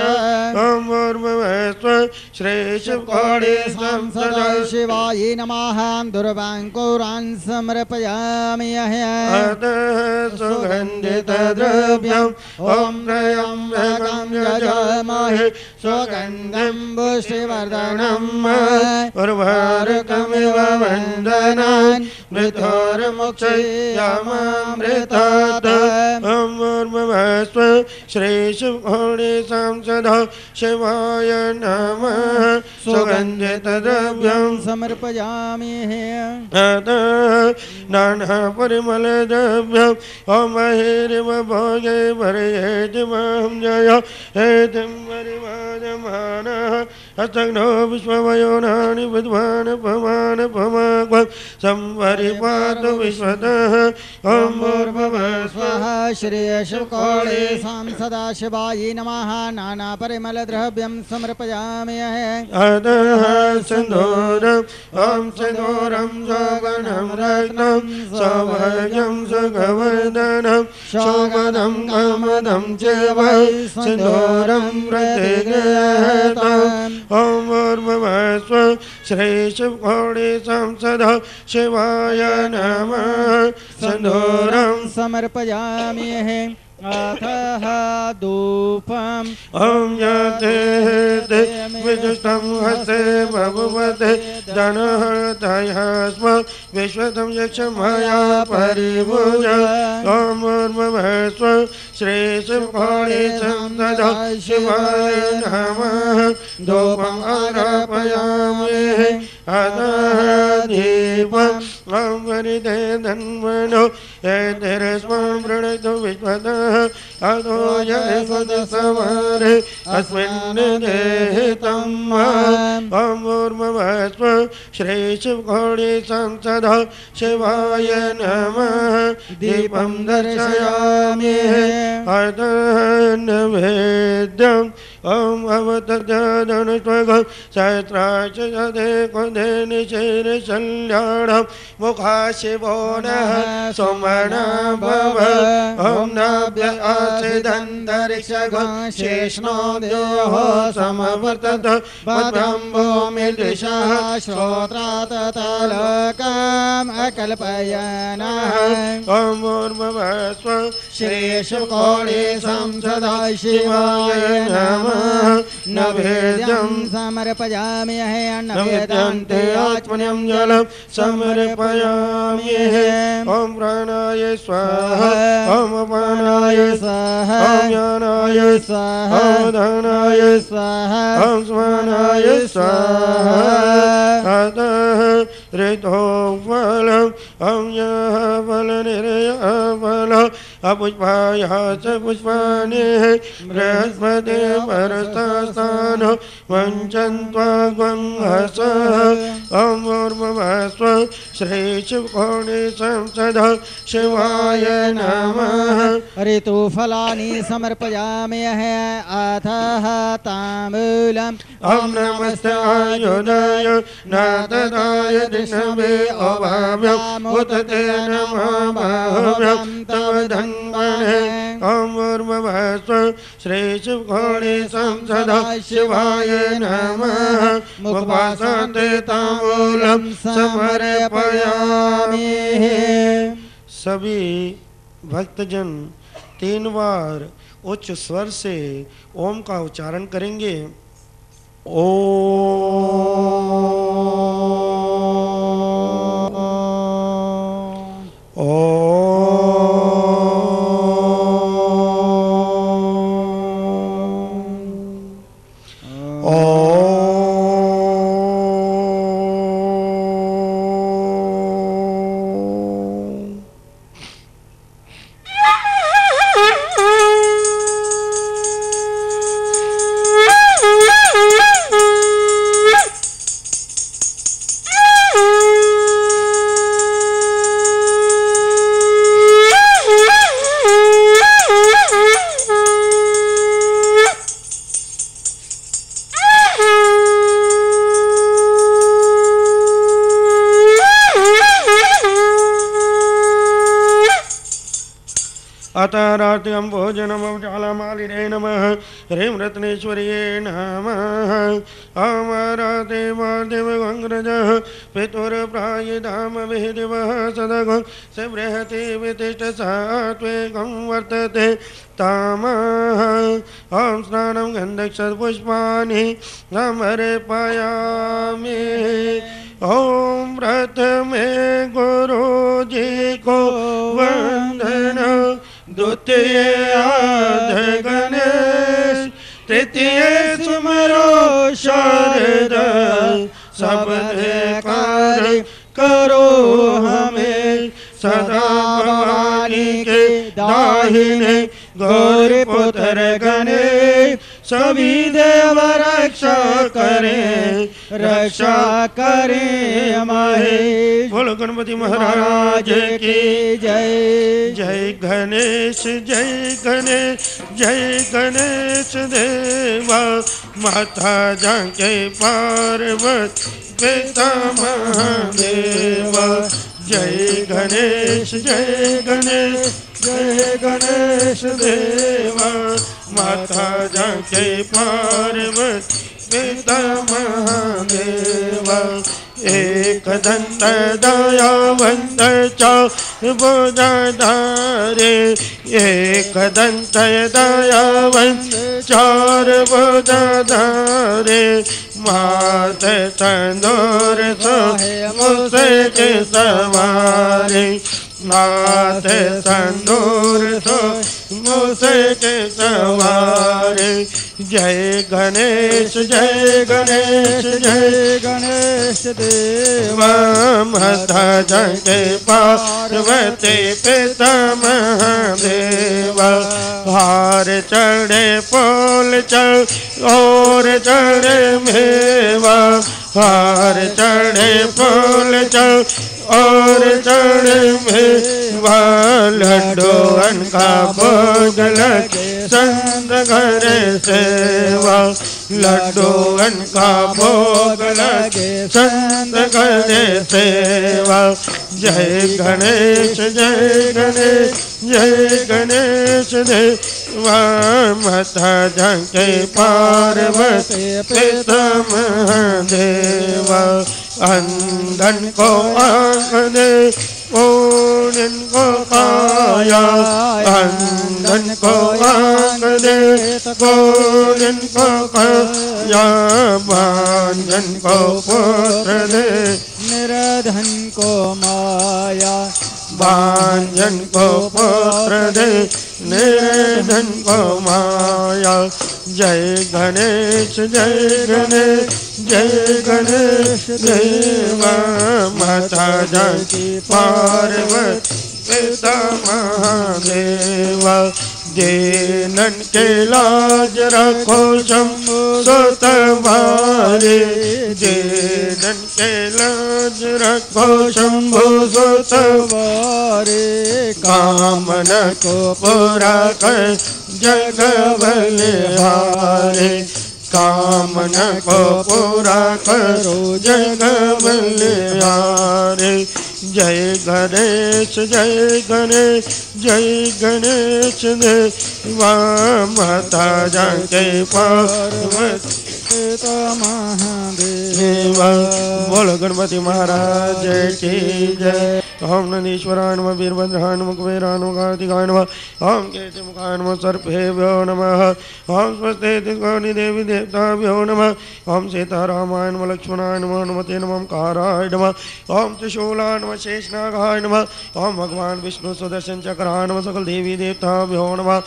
ओम उर्ववस्व श्री शिवकोटि संसदा शिवाय नमः दुर्भाकुरान् समर्पयामि अतः सुगंधित द्रव्यम ओम त्रयम्बकं यजामहे सुगंधं पुष्टिवर्धनं उर्वारुकमिव वन्दनान् मृतोर्मुक्षयाममृतात् ॐ उर्ववस्व श्री शिवकोटि संसदा शिवाय नमः सुगंधित द्रव्यं समर्पयामि नाना परिमल द्रव्यम ओम हेरिव भोगे भरेम जय हेतिमरिवाजमान अस्तघ्नो विश्ववयोनानि विद्वान् पमान पमाग्व संवरिपातु विश्वतः ओम भूर्भुवः श्री शिवकोटि संसदा शिवाय नमः नाना परिमल द्रव्यं समर्पयामि अतः सिंदूरम ओम सिंदूरम शोभनं रत्नं सौभाग्यं सुखवर्धनं शोभनं कामदं चैव सिंदूरं प्रतिगृह्यताम् ओम उर्ववस्व श्री शिवकोटि संसदा शिवाय नमः सिंदूरं समर्पयामि अतः धूपम् ओम यते विदुष्टं हस्ते भगवते धनहर्तयस्म विश्वतं यक्षमया परिभुज ओम उर्ववस्व श्री शिवकोटि संसदा शिवाय नमः धूपम् अर्पयामि अतः दीपम् ओम हरिदे धन्वनो हेतिरस्मान् प्रणयतु विश्वतः अतो यस्मदसमारे अस्मिन् देहि तम् ओम उर्ववस्व श्री शिवकोटि संसदा शिवाय नमः दीपं दर्शयामि अतः नैवेद्यम् ओम अवतद्यादनुष्वग सहस्राक्षदे कुंदे निशेर शल्याणं मुखाशिवो नः सुमना भव ओम नाभ्य आसिदन्तरिक्षगं शेषणो द्योः समवर्तत बद्धं भूमि दिशः श्रोत्राततलकम् अकल्पयनः ओम उर्ववस्व श्री शिवकोटि संसदा शिवाय नमः नवेद्यं समर्पयामि नवेद्यं ते आत्मन्यं जलं समर्पयामि ओम प्राणाय स्वाहा ओम अपानाय स्वाहा ओम ज्ञानाय स्वाहा ओम धनाय स्वाहा ओम स्मरणाय स्वाहा ऋतोफलं ओम यः फलनिर्यफलम् अपुष्पायाश्च पुष्पाणि बृहस्पति परस्तानो वञ्चन्त्वा गंहसः ओम उर्ववस्व श्री शिवकोटि संसदा शिवाय नमः ऋतुफलानि समर्पयामि अथः ताम्बूलम् ओम नमस्ते आयुधाय नाथदाय दिशवे अभाव्यम् उतते नमः भाव्यम् तव धन्वने ओम उर्ववस्व श्री शिवकोटि संसदा शिवाय नमः मुखवासाते ताम्बूलं समर्पयामि। सभी भक्तजन 3 बार उच्च स्वर से ओम का उच्चारण करेंगे। ओम वातारात्यं भोजनमवजालमालिने नमः ह्रीं रत्नेश्वर्ये नमः अमराते वादिवगंग्रजः पितुरप्रायधाम विहिदिवः सदगं सब्रहते वितिष्ठसात्वेकं वर्तते तामः ॐ स्नानं गन्धक्षपुष्पाणि समर्पयामि। ॐ प्रथमे गुरुजी को वंदना, द्वितीय आद्य गणेश, तृतीय सुमरो शारदा, सबद कार्य करो हमें सदा भवानी के दाहिने गौरी पुत्र गणेश, सभी देव रक्षा करें, रक्षा करें हमारे। बोलो गणपति महाराज की जय। जय गणेश जय गणेश जय गणेश देवा, माता जाके पार्वती पिता महादेवा। जय गणेश जय गणेश देवा, माता जाके पार्वती पिता महादेवा। एक दंत दयावंत चारुभुजधारी, एक दंत दयावंत चारुभुजधारी, माथे तंदूर मुझसे सवारी, माथे तंदूर मुझसे सवारी। जय गणेश देवा, माता जाके पार्वती पिता महादेवा। भार चढ़े पोल चढ़ और चढ़े मेवा, भार चढ़े पोल चढ़ और चढ़े मेवा, लड्डूअन का भोग लगे संत घर सेवा, लड्डूअन का भोग लगे संत घर सेवा। जय गणेश देवा, माता जाके पार्वती पिता महादेवा। अंधन को आंखने पूरन को काया, अंधन को आंखने पूरन को काया, बांधन को पुत्र दे निराधन को माया, बांधन को पुत्र दे निराधन को माया। जय गणेश देवा, माता जाके पार्वती पिता महादेवा। देनन के लाज रखो शंभु सुत भारी, देनन के लाज रखो शंभु सुत भारी, कामना को पूरा कर जग बलिहारी, कामना को पूरा करो जग बलिहारी। जय गणेश देवा, माता जाके पार्वती पिता महादेवा। बोलो गणपति महाराज की जय। ओम नंदीश्वराय नमः, वीरभद्राय नमः, कुबेराय नमः, कार्तिकाय नमः, ओम केतुमुखाय नमः, सर्पेभ्यो नमः, ओम स्वस्ते दिक्पाणि देवी देवताभ्यो नमः, ओम सीतारामाय नमः, लक्ष्मणाय नमः, हनुमते नमः, ओंकाराय नमः, ओम त्रिशूलाय नमः, शेषनागाय नमः, ओम भगवान विष्णु सुदर्शन चक्राय नमः, सकल देवी देवताभ्यो नमः,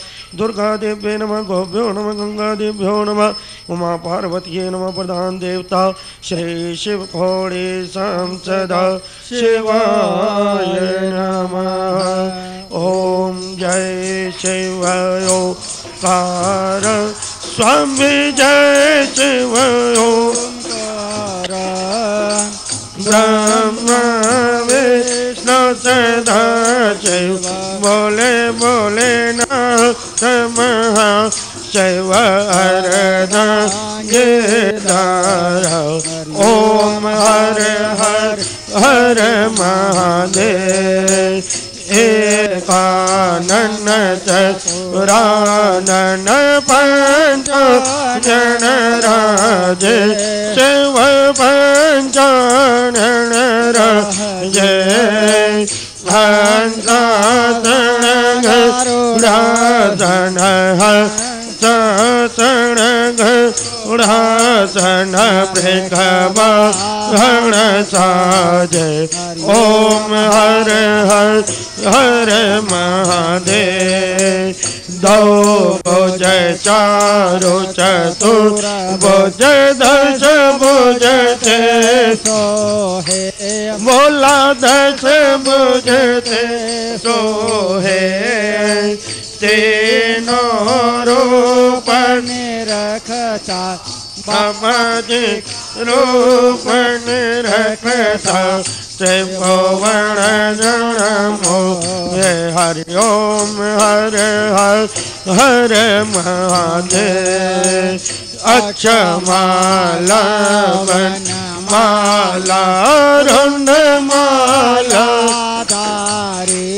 दुर्गा देव्यै नमः, गोभ्यो नमः, गंगा देव्यो नमः, उमा पार्वत्यै नमः, प्रधान देवता श्री शिव खोड़ी सम सदा शिवा नमः। ओम जय शिवाय ओंकार स्वामी, जय शिवाय ओंकार ब्रह्मा विष्णु सदा शिव, बोले बोले नाथ महा शिव हरदा गिरधारा। ओम हर हर हर महादेव, एक आनन चतुरानन पंच जन राजे शिव पंचानन राजे हंसासन गरुड़ासन हंसासन गरुड़ासन प्रेखवा घन साजे ओम हर हर हर महादेव दो भुज चारो चतुर भुज दश भुज ते बोला दश भुज ते सोहे तीनों रूप निरख सामाजिक रूप निरख सा त्रिभुवन जनमो हे हरिओम हर हर हर महादेव अक्षमाला वन माला रुंड माला दारी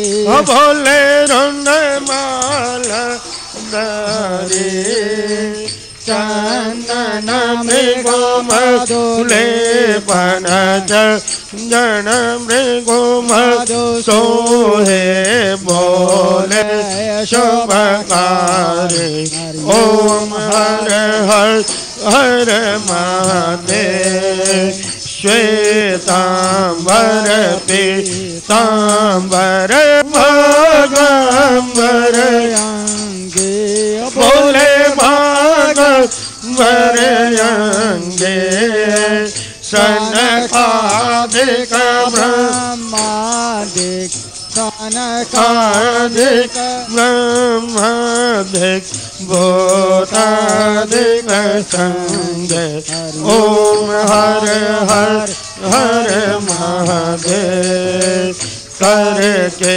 भोले रुंड माला दारी चंदन में गोमधुले बन जन मृगो मधु सोहे बोले शुभकारे ओम हर हर हर महादेव श्वेतांबर पीतांबर भागंबर अंगे बोले भागंबर अंगे सनकादिक ब्रह्मादिक सनकादिक ब्रह्मादिक भूतादिक संगे ओम हर हर हर महादेव करके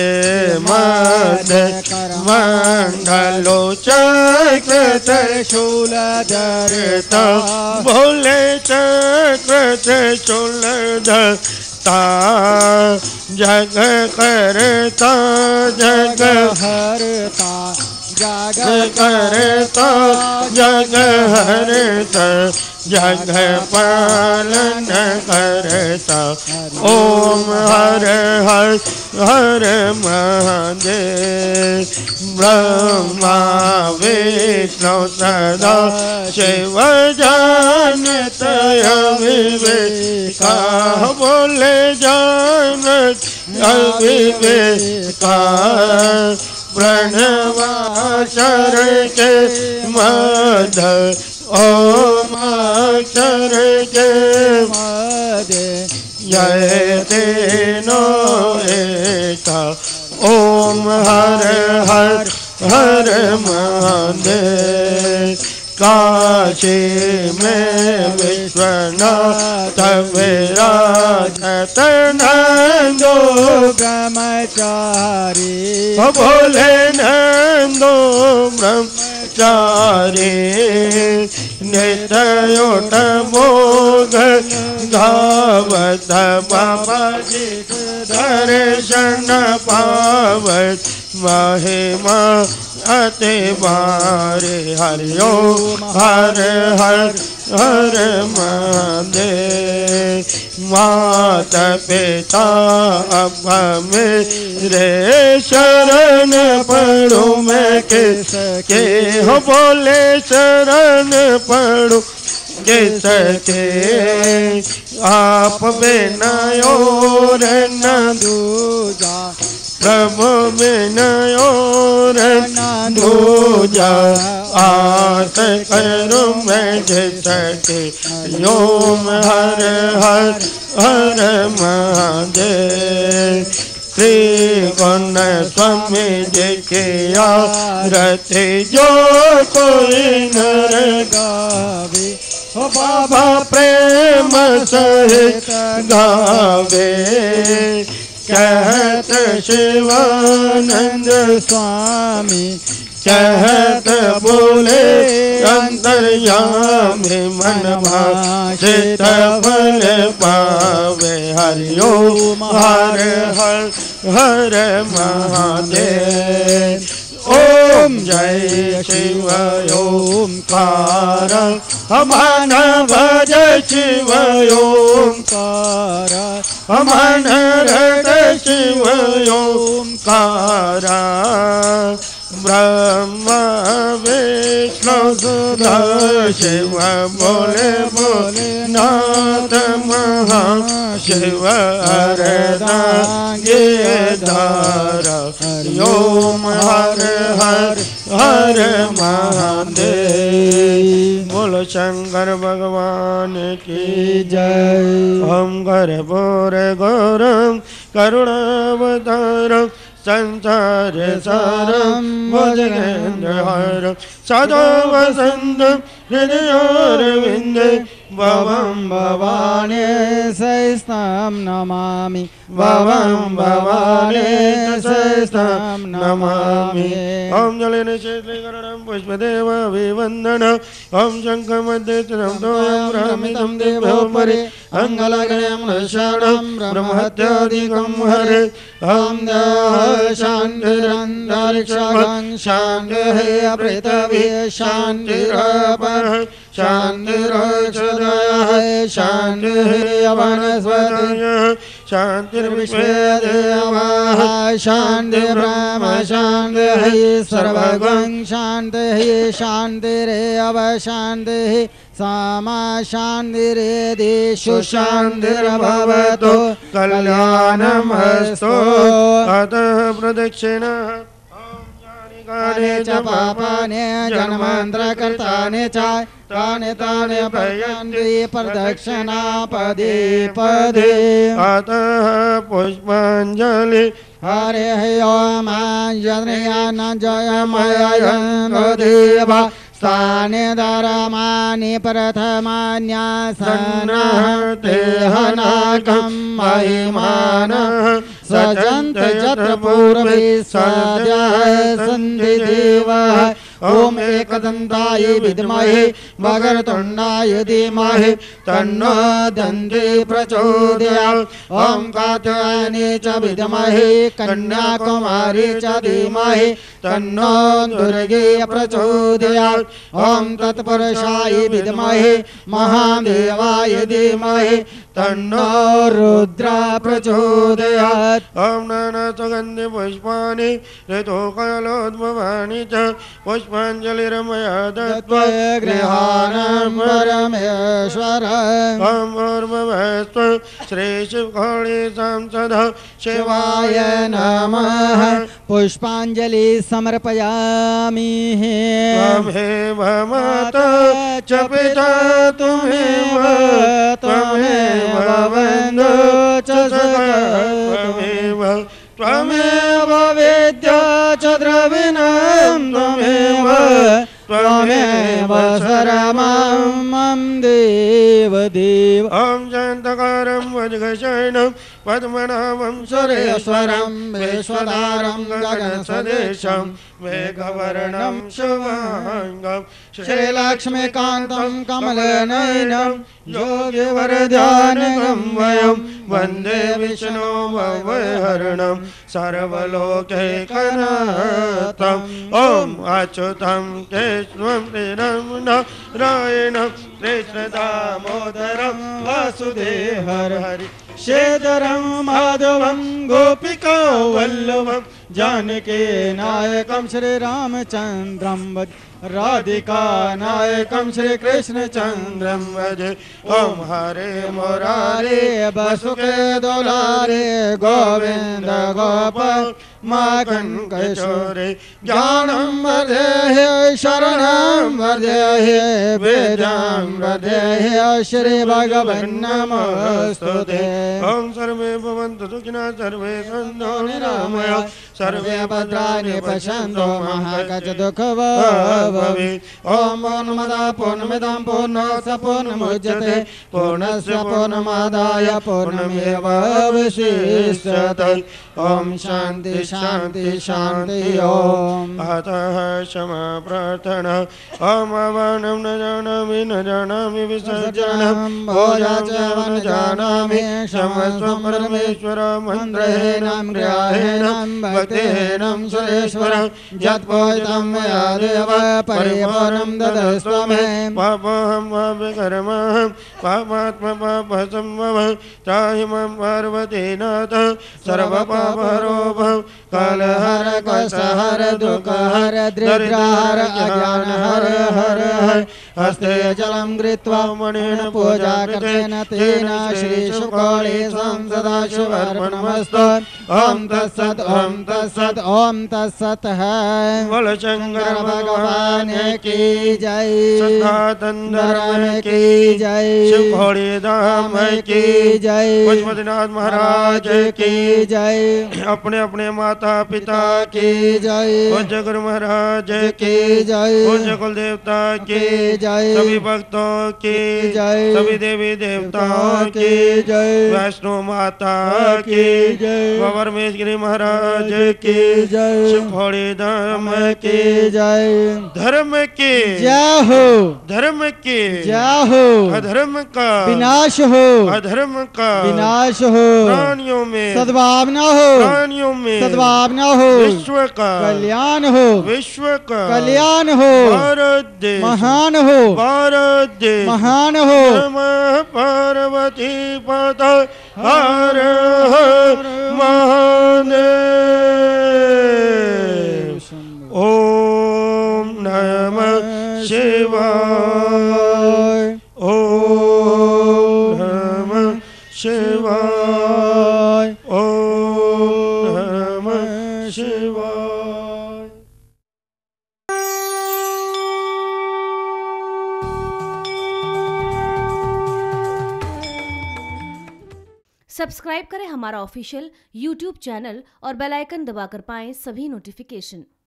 मदक मंडलो चक्रशूल धरता भोले चक्रशूल धरता जग करता जग हरता जग करता जग हरता जग पालन करता ओम हर हर हर महादेव ब्रह्मा विष्णु सदा शिव जानतय विवेका बोले जानत विवेका प्रणवाचर के मद ओम अक्षर के मदे जय तेनो एका ओम हर हर हर महादेव काशी में विश्वनाथ विराजत नंदो ब्रह्मचारी भोले नंदो ब्रह्मचारी नित्योट भोग धावत बाबा जी दर्शन पावत महिमा अति बारे हरिओम हर हर हर महादेव माता पिता अब मेरे शरण पड़ो मैं किसके हो बोले शरण पड़ो किसके आप बिना और न दूजा प्रभु बिनयो दूजा आस करूँ मैं जिसके योम हर हर हर महादेव श्री गुण स्वामी जी की आरती जो कोई नर गावे ओ बाबा प्रेम सहित गावे कहत शिवानंद स्वामी चहत बोले अंतर्याम मन चित फल पावे। हरिओम हर हर हर महादेव। ओम जय शिवाय ओम कार हमान भजय शिवाय ओम कार हमान हृदय शिवाय ओम कार। ब्रह्मा विष्णु सुधा शिव बोले बोले नाथ महा शिव अरदांगे दार। ओम हर हर हर महादेव। बोलो शंकर भगवान की जय। हम घर बोर गौरम करुणावतारम संसार सारम भजनेन्द्रहार। सदा वसंत हृदय अरविंद भवं भवाने सहस्रं नमामि। भवं भवाने सहस्रं नमामि। ओम जलेन शेषलेकरणं पुष्पदेव अभिवन्दनं। ओम शंखं मध्ये त्रिशूलं भ्रामितं देवोपरि अंगलग्नं नशानं ब्रह्महत्यादिकं हरे। ओम शान्तिरन्तरिक्षं शान्तिः पृथिवीः शान्तिरपरः शान्तिरक्षदयः शान्तिः वनस्पतयः शान्तिर्विश्वदेवाः शान्तिर्ब्रह्म शान्तिः सर्वगुण शान्तिः शान्तिरेव शान्तिः सामा शान्तिरेदिषु शान्तिर्भवतु कल्याणमस्तु। अतः प्रदक्षिणः पापाने जन्मांतर कर्ताने चाय ताने ताने भयंती प्रदक्षिणा पदे पदे। अतः पुष्पांजलि हरे ओम जन जय मयदेवा साने दरमानि प्रथमान्यासनते हनाकं महिमानः सजन्त यत्र पूर्वे सद्यः सन्धि देवः। ओम एकदंताय विद्महे मगरतुण्डाय धीमहि तन्नो दन्ते प्रचोदयात्। ओम कात्यायने च विद्महे कन्याकुमारी च धीमहि तन्नो दुर्गे प्रचोदयात्। ओम तत्पुरुषाय विद्महे महादेवाय धीमहि तन्नो रुद्र प्रचोदयात्। ओम नाना सुगंधि पुष्पाणि ऋतुकालोद्भवानि च पुष्पांजलिरमया दत्वा गृहाणां परमेश्वरं। ओम भूर्भुवस्सु श्रीशिवगौरीसां सदा शिवाय नमः। पुष्पांजलि समर्पयामि। त्वमेव माता च पिता त्वमेव बंधु च सखा त्वमेव विद्या च द्रविणं त्वमेव त्वमेव शरणं मम देव देव। ॐ शान्तकारं वज्रशयनं पद्मनाभं सुरेश्वरं विश्वधारं गगनसदृशं मेघवर्णं शुभाङ्गं श्रीलक्ष्मीकान्तं कमलनयनं योगिवरदानगं वयं वन्दे विष्णुभवहरणं सर्वलोकैकनाथं। ॐ अच्युतं केशवं रायणं कृष्णदामोदरं वासुदेवं हरि शेदरं माधवं गोपिका वल्लभं जानकी नायकं श्रीरामचन्द्रं वन्दे। राधिका नायकं श्रीकृष्णचन्द्रं वन्दे। ॐ हरे मुरारे वसुके दुलारे गोविन्द गोपाल माकण्डकिशोरे। ज्ञानं वदेहि शरणं वदेहि वेदां वदेहि श्री भगवन् नमोस्तुते। ॐ सर्वे भवन्तु सुखिनः सर्वे सन्तु निरामयाः सर्वे भद्राणि पश्यन्तु मा कश्चिद्दुःखभाग्। ओम पूर्णमदा पूर्णमिदं पूर्णात् पूर्णमुच्यते पूर्णस्य पूर्णमादाय पूर्णमेवावशिष्यते। ओम शांति। शांति शांति ओम। अतः क्षमा प्रार्थना अमावनम न जानामि विसर्जनम भोजाचमन जानामि क्षमस्व परमेश्वर मंत्रहेनम ग्रहेनम भक्तेनम सुरेश्वर यत्पोयितं मया देव परिपूर्णं ददस्व मे पापोऽहं पापकर्माहं पापात्मा पापसंभवः त्राहि मां पार्वती नाथ सर्वपापहरो भव। कालहर कसहर दुःखहर दरिद्रहर अज्ञानहर हर हर। हस्ते जलं गृहीत्वा मणिर् पूजा कृतेन तेन श्रीशुकले सदाशिवार्पणमस्तु। ॐ तत्सत् ॐ तत्सत् ॐ तत्सत् बोलो शंकर भगवान की जय। सदानंदराम की जय। शिव भोले धाम की जय। पशुपतिनाथ महाराज की जय। अपने अपने माता पिता की जय। पूज्य गुरु महाराज की जय। पूज्य कुल देवता की जय। सभी भक्तों की जय। सभी देवी देवताओं की जय। वैष्णो माता की जय। बाबा रमेशगिरी महाराज की जय। शिव भोले धाम की जय। धर्म की जय हो। धर्म की जय हो। अधर्म का विनाश हो। अधर्म का विनाश हो। प्राणियों में सद्भावना हो। प्राणियों में सद्भावना हो। विश्व का कल्याण हो। विश्व का कल्याण हो। भारत देश महान हो। भारत देश महान हो। नमः पार्वती पता हर हर महादेव। ओम नमः शिवाय। ओम नमः शिवाय। ओम नमः शिवाय। सब्सक्राइब करें हमारा ऑफिशियल YouTube चैनल और बेल आइकन दबाकर पाएं सभी नोटिफिकेशन।